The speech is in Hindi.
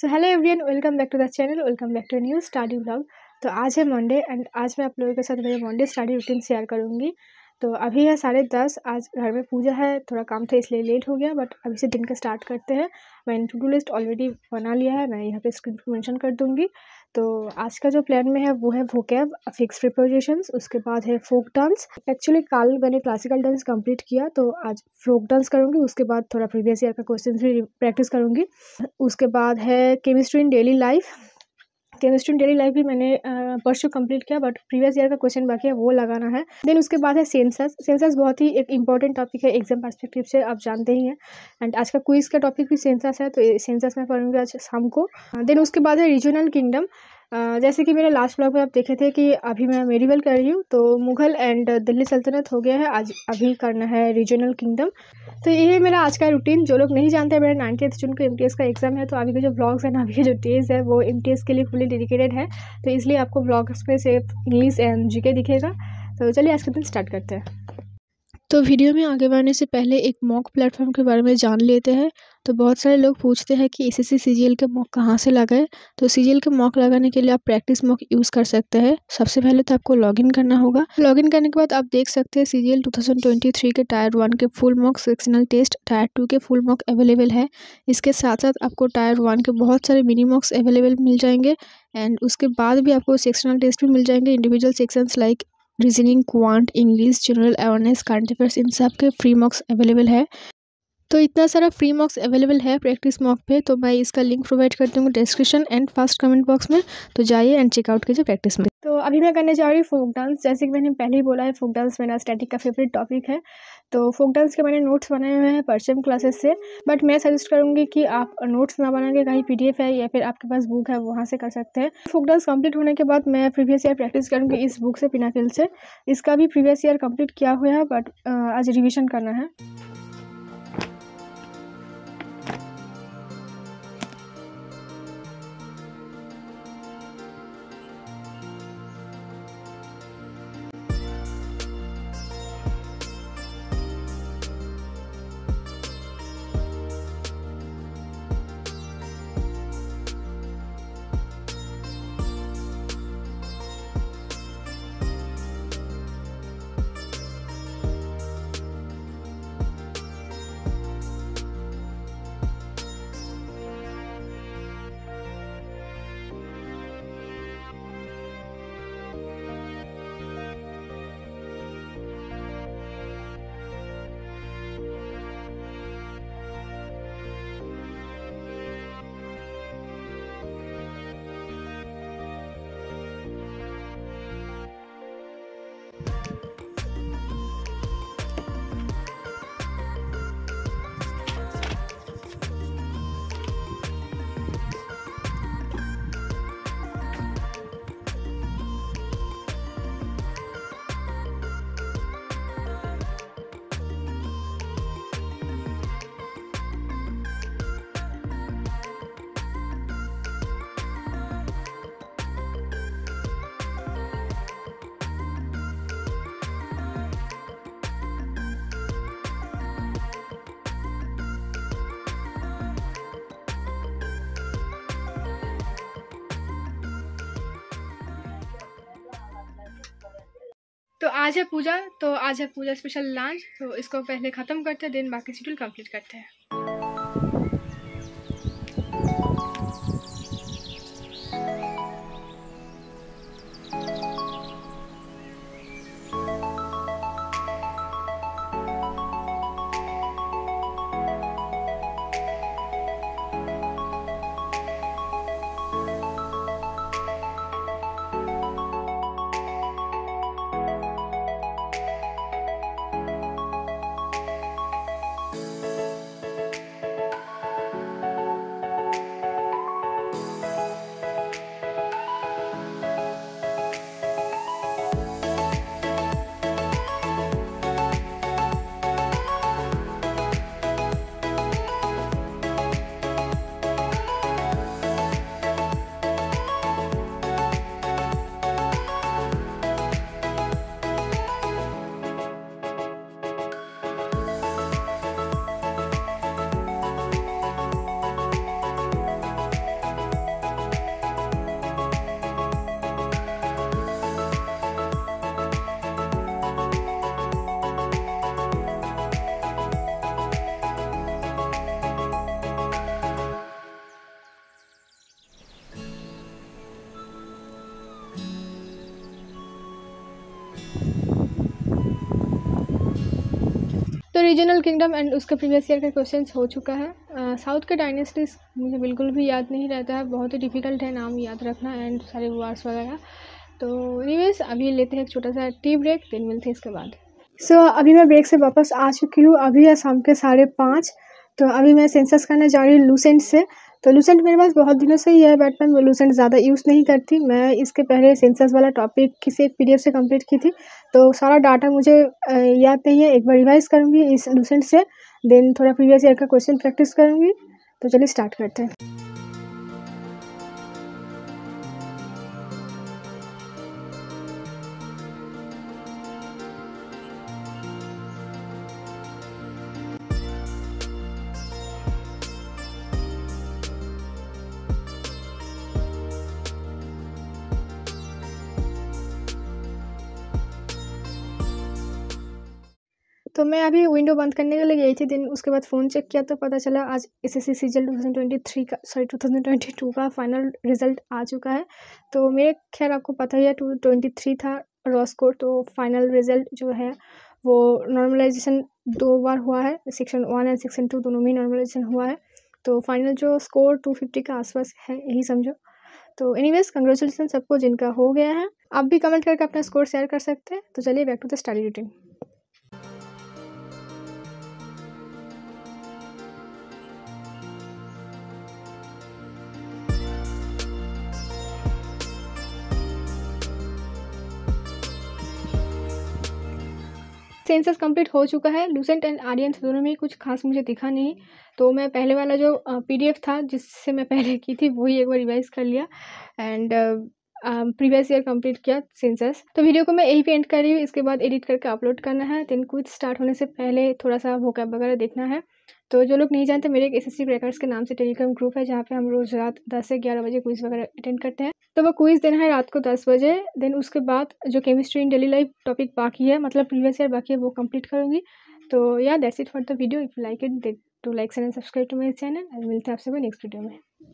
So hello everyone, welcome back to the channel, welcome back to new study vlog. तो आज है मंडे एंड आज मैं आप लोगों के साथ मेरे मंडे स्टडी रूटीन शेयर करूँगी। तो अभी है 10:30, आज घर में पूजा है, थोड़ा काम था इसलिए लेट हो गया, बट अभी से दिन का स्टार्ट करते हैं। मैंने टू डू लिस्ट ऑलरेडी बना लिया है, मैं यहाँ पे स्क्रीन पर मेंशन कर दूँगी। तो आज का जो प्लान में है वो है वोकैब, फिक्स प्रीपोजिशंस, उसके बाद है फोक डांस। एक्चुअली कल मैंने क्लासिकल डांस कंप्लीट किया तो आज फोक डांस करूँगी, उसके बाद थोड़ा प्रीवियस ईयर का क्वेश्चन भी प्रैक्टिस करूँगी। उसके बाद है chemistry in daily life. Chemistry daily life भी मैंने परसों कंप्लीट किया, बट प्रीवियस ईयर का क्वेश्चन बाकी है वो लगाना है। देन उसके बाद है सेंसस। सेंसस बहुत ही एक इंपॉर्टेंट टॉपिक है एग्जाम पर्सपेक्टिव से, आप जानते ही हैं। एंड आज का क्विज का टॉपिक भी सेंसस है, तो सेंसस मैं पढ़ूंगी आज शाम को। देन उसके बाद है रीजनल किंगडम। जैसे कि मेरे लास्ट ब्लॉग में आप देखे थे कि अभी मैं मेडिवल कर रही हूँ, तो मुगल एंड दिल्ली सल्तनत हो गया है, आज अभी करना है रीजनल किंगडम। तो ये है मेरा आज का रूटीन। जो लोग नहीं जानते, मेरा 19 जून को MTS का एग्ज़ाम है, तो अभी के जो ब्लॉग्स हैं, अभी के जो डेज है वो MTS के लिए फुली डेडिकेटेड है, तो इसलिए आपको ब्लॉग्स में सिर्फ इंग्लिश एंड GK दिखेगा। तो चलिए आज के दिन स्टार्ट करते हैं। तो वीडियो में आगे बढ़ने से पहले एक मॉक प्लेटफॉर्म के बारे में जान लेते हैं। तो बहुत सारे लोग पूछते हैं कि SSC CGL के मॉक कहाँ से लगाएं। तो CGL के मॉक लगाने के लिए आप प्रैक्टिस मॉक यूज़ कर सकते हैं। सबसे पहले तो आपको लॉगिन करना होगा। लॉगिन करने के बाद आप देख सकते हैं CGL 2023 के Tier 1 के full mock, sectional test, Tier 2 के फुल मॉक अवेलेबल है। इसके साथ साथ आपको Tier 1 के बहुत सारे मिनी मॉक्स अवेलेबल मिल जाएंगे एंड उसके बाद भी आपको सेक्शनल टेस्ट भी मिल जाएंगे। Individual sections like reasoning, quant, English, general awareness, current affairs, इन सब के फ्री मॉक्स अवेलेबल है। तो इतना सारा फ्री मॉक्स अवेलेबल है प्रैक्टिस मॉक पे, तो मैं इसका लिंक प्रोवाइड कर दूँगी description and first comment box में, तो जाइए एंड चेकआउट कीजिए प्रैक्टिस में। तो अभी मैं करने जा रही हूँ फोक डांस। जैसे कि मैंने पहले ही बोला है, फोक डांस मेरा स्टैटिक का फेवरेट टॉपिक है, तो फोक डांस के मैंने नोट्स बनाए हुए हैं परचम क्लासेस से, बट मैं सजेस्ट करूँगी कि आप नोट्स ना बना के कहीं PDF है या फिर आपके पास बुक है वहाँ से कर सकते हैं। फोक डांस कंप्लीट होने के बाद मैं प्रीवियस ईयर प्रैक्टिस करूँगी इस बुक से, पिनाकिल से। इसका भी प्रीवियस ईयर कम्प्लीट किया हुआ है, बट आज रिविजन करना है। तो आज है पूजा, तो आज है पूजा स्पेशल लंच, तो इसको पहले ख़त्म करते हैं, देन बाकी शेड्यूल कंप्लीट करते हैं। तो रीजनल किंगडम एंड उसका प्रीवियस ईयर का क्वेश्चन हो चुका है। साउथ के डायनेस्टीज़ मुझे बिल्कुल भी याद नहीं रहता है, बहुत ही डिफ़िकल्ट है नाम याद रखना एंड सारे वार्स वगैरह। तो एनीवेज अभी लेते हैं एक छोटा सा टी ब्रेक, फिर मिलते हैं इसके बाद। सो अभी मैं ब्रेक से वापस आ चुकी हूँ। अभी है शाम के 5:30। तो अभी मैं सेंसस करने जा रही हूँ लूसेंट से। तो लूसेंट मेरे पास बहुत दिनों से ही है बट मैं लूसेंट ज़्यादा यूज़ नहीं करती। मैं इसके पहले सेंसस वाला टॉपिक किसी एक पीडीएफ से कंप्लीट की थी, तो सारा डाटा मुझे याद नहीं है। एक बार रिवाइज़ करूँगी इस लूसेंट से, देन थोड़ा प्रीवियस ईयर का क्वेश्चन प्रैक्टिस करूँगी। तो चलिए स्टार्ट करते हैं। तो मैं अभी विंडो बंद करने के लिए गई थी, दिन उसके बाद फ़ोन चेक किया तो पता चला आज एसएससी सीजीएल 2023 का 2022 का फाइनल रिजल्ट आ चुका है। तो मेरे खैर आपको पता ही है 223 था रॉ स्कोर। तो फाइनल रिजल्ट जो है वो नॉर्मलाइजेशन 2 बार हुआ है, सेक्शन 1 एंड सेक्शन 2 दोनों में नॉर्मलाइजेशन हुआ है। तो फाइनल जो स्कोर 250 के आसपास है, यही समझो। तो एनीवेज कंग्रेचुलेसन सबको जिनका हो गया है। आप भी कमेंट करके अपना स्कोर शेयर कर सकते हैं। तो चलिए back to the study routine. Census complete हो चुका है। लूसेंट एंड आर्यन दोनों में कुछ खास मुझे दिखा नहीं, तो मैं पहले वाला जो पीडीएफ था जिससे मैं पहले की थी वही एक बार रिवाइज़ कर लिया एंड प्रीवियस ईयर कंप्लीट किया सेंसस। तो वीडियो को मैं यही पे एंड कर रही हूँ, इसके बाद एडिट करके अपलोड करना है। दिन क्विज स्टार्ट होने से पहले थोड़ा सा वोकैब वगैरह देखना है। तो जो लोग नहीं जानते, मेरे एक एसएससी रिकॉर्ड्स के नाम से टेलीग्राम ग्रुप है जहाँ पे हम रोज़ रात 10 से 11 बजे क्विज़ वगैरह अटेंड करते हैं। तो वो क्विज़ देना है रात को 10 बजे। देन उसके बाद जो chemistry in daily life topic बाकी है, मतलब प्रीवियस ईयर बाकी है, वो कंप्लीट करूँगी। तो yeah that's it for the video. If you like it to like and subscribe to my channel. मिलते हैं आपसे नेक्स्ट वीडियो में।